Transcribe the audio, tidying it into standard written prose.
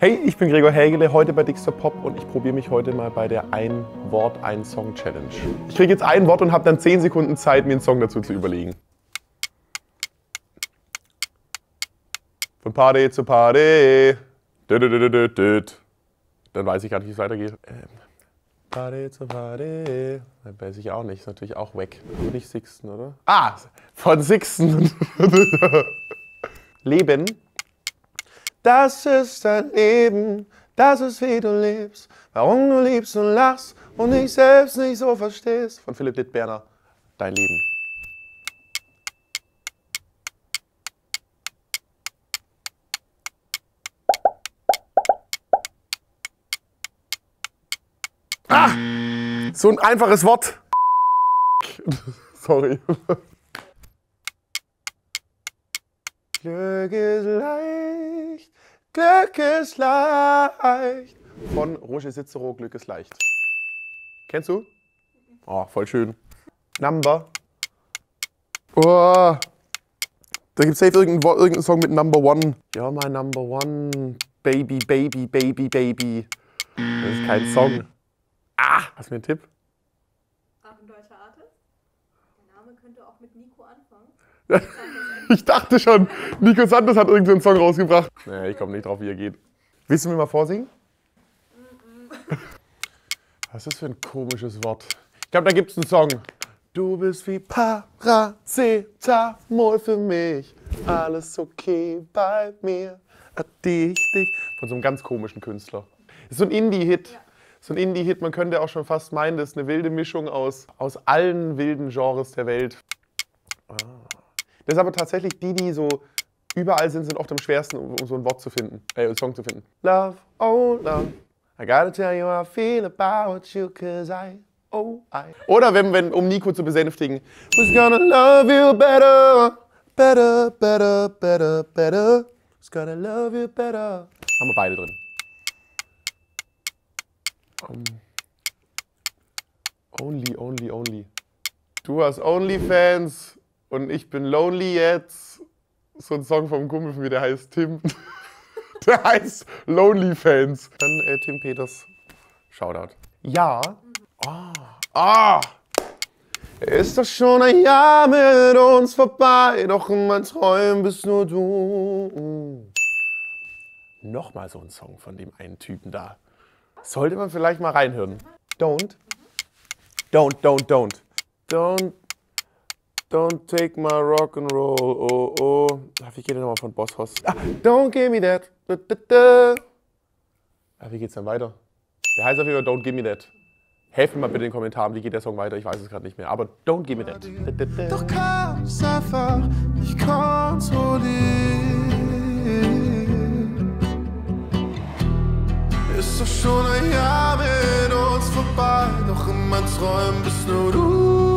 Hey, ich bin Gregor Hägele, heute bei Dickster Pop und ich probiere mich heute mal bei der Ein-Wort-Ein-Song-Challenge. Ich kriege jetzt ein Wort und habe dann 10 Sekunden Zeit, mir einen Song dazu zu überlegen. Von Party zu Party. Dann weiß ich gar nicht, wie es weitergeht. Party zu Party. Dann weiß ich auch nicht, ist natürlich auch weg. Nicht Sixten, oder? Ah, von Sixten. Leben. Das ist dein Leben, das ist wie du lebst, warum du liebst und lachst und dich selbst nicht so verstehst. Von Philipp Dittberner, dein Leben. Ah, so ein einfaches Wort. Sorry. Glück ist leicht, Glück ist leicht. Von Roger Sitzero, Glück ist leicht. Kennst du? Oh, voll schön. Number. Oh, da gibt's safe irgendeinen Song mit Number One. You're my number one, baby, baby, baby, baby. Das ist kein Song. Ah, hast du mir einen Tipp? Auch ein deutscher Artist? Der Name könnte auch mit Nico anfangen. Ich dachte schon, Nico Sanders hat irgendeinen Song rausgebracht. Naja, ich komme nicht drauf, wie er geht. Willst du mir mal vorsingen? Was ist das für ein komisches Wort? Ich glaube, da gibt's einen Song. Du bist wie Paracetamol für mich. Alles okay bei mir. Dich. Von so einem ganz komischen Künstler. Das ist so ein Indie-Hit. Ja. So ein Indie-Hit, man könnte auch schon fast meinen, das ist eine wilde Mischung aus allen wilden Genres der Welt. Ah. Das ist aber tatsächlich die so überall sind, oft am schwersten, um so ein Wort zu finden, einen Song zu finden. Love, oh love, I gotta tell you how I feel about you, cause I, oh I. Oder wenn, um Nico zu besänftigen. Who's gonna love you better, better, better, better, better. Who's gonna love you better. Haben wir beide drin. Only. Du hast Onlyfans. Und ich bin lonely jetzt. So ein Song vom Kumpel von mir, der heißt Tim. Der heißt Lonely Fans. Dann Tim Peters. Shoutout. Ja. Ah. Ist doch schon ein Jahr mit uns vorbei. Doch in meinen Träumen bist nur du. Nochmal so ein Song von dem einen Typen da. Sollte man vielleicht mal reinhören. Don't. Don't take my rock and roll, oh oh. Wie geht der nochmal von Boss Hoss? Ah, don't give me that. Wie geht's dann weiter? Der heißt auf jeden Fall Don't give me that. Helft mir mal bitte in den Kommentaren, wie geht der Song weiter? Ich weiß es gerade nicht mehr, aber Don't give me that. Doch kann's einfach nicht kontrollieren. Ist doch schon ein Jahr mit uns vorbei, doch in meinen Träumen bist nur du.